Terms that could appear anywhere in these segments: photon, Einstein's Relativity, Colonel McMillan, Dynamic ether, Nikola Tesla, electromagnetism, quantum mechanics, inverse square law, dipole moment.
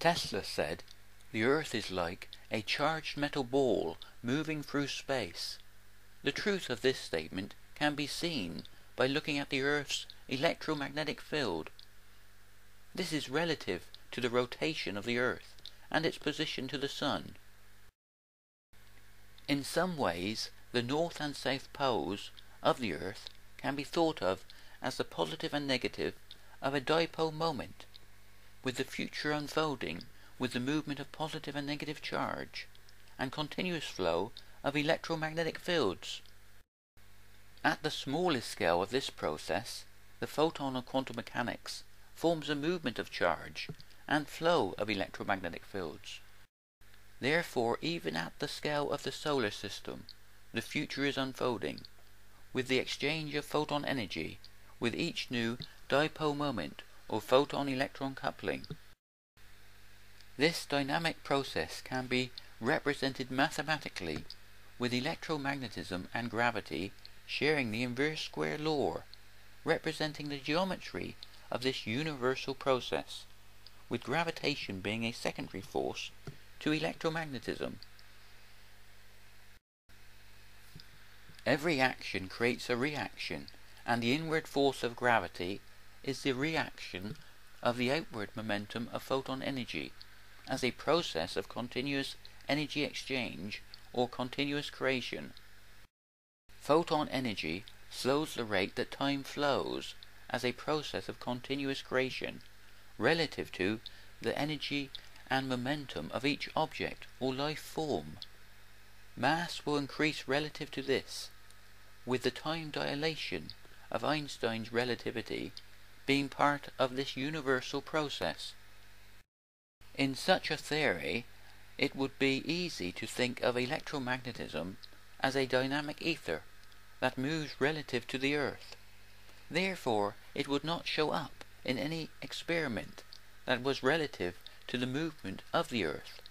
Tesla said, "The Earth is like a charged metal ball moving through space." The truth of this statement can be seen by looking at the Earth's electromagnetic field. This is relative to the rotation of the Earth and its position to the Sun. In some ways, the north and south poles of the Earth can be thought of as the positive and negative of a dipole moment, with the future unfolding with the movement of positive and negative charge, and continuous flow of electromagnetic fields. At the smallest scale of this process, the photon of quantum mechanics forms a movement of charge and flow of electromagnetic fields. Therefore, even at the scale of the solar system, the future is unfolding, with the exchange of photon energy with each new dipole moment or photon-electron coupling. This dynamic process can be represented mathematically, with electromagnetism and gravity sharing the inverse square law, representing the geometry of this universal process, with gravitation being a secondary force to electromagnetism. Every action creates a reaction, and the inward force of gravity is the reaction of the outward momentum of photon energy, as a process of continuous energy exchange or continuous creation. Photon energy slows the rate that time flows, as a process of continuous creation, relative to the energy and momentum of each object or life form. Mass will increase relative to this, with the time dilation of Einstein's relativity being part of this universal process. In such a theory, it would be easy to think of electromagnetism as a dynamic ether that moves relative to the Earth. Therefore, it would not show up in any experiment that was relative to the movement of the Earth.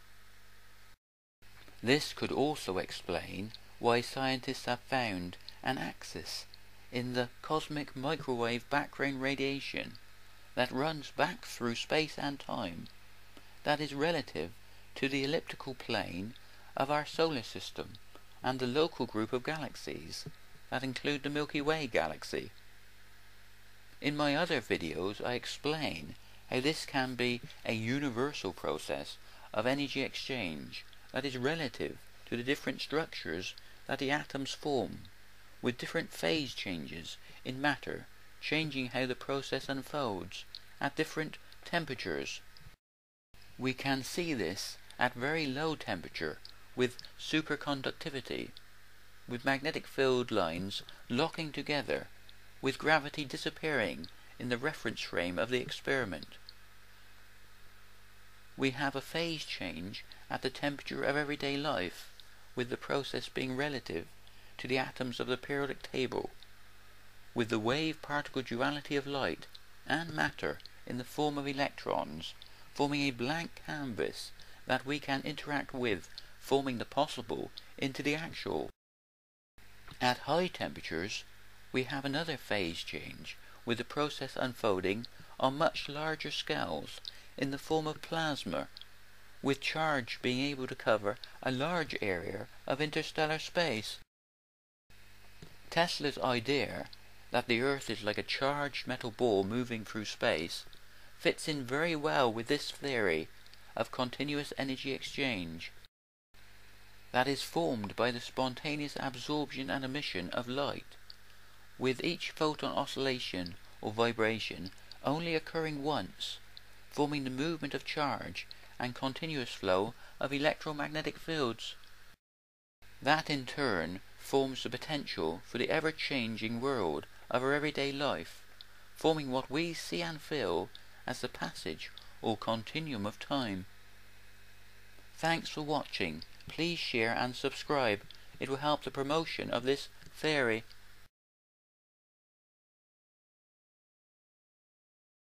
This could also explain why scientists have found an axis in the cosmic microwave background radiation that runs back through space and time, that is relative to the elliptical plane of our solar system and the local group of galaxies that include the Milky Way galaxy. In my other videos I explain how this can be a universal process of energy exchange that is relative to the different structures that the atoms form, with different phase changes in matter changing how the process unfolds at different temperatures. We can see this at very low temperature with superconductivity, with magnetic field lines locking together, with gravity disappearing in the reference frame of the experiment. We have a phase change at the temperature of everyday life, with the process being relative to the atoms of the periodic table, with the wave-particle duality of light and matter in the form of electrons forming a blank canvas that we can interact with, forming the possible into the actual. At high temperatures, we have another phase change, with the process unfolding on much larger scales in the form of plasma, with charge being able to cover a large area of interstellar space. Tesla's idea that the Earth is like a charged metal ball moving through space fits in very well with this theory of continuous energy exchange that is formed by the spontaneous absorption and emission of light, with each photon oscillation or vibration only occurring once, forming the movement of charge and continuous flow of electromagnetic fields. That in turn forms the potential for the ever-changing world of our everyday life, forming what we see and feel as the passage or continuum of time. Thanks for watching. Please share and subscribe. It will help the promotion of this theory.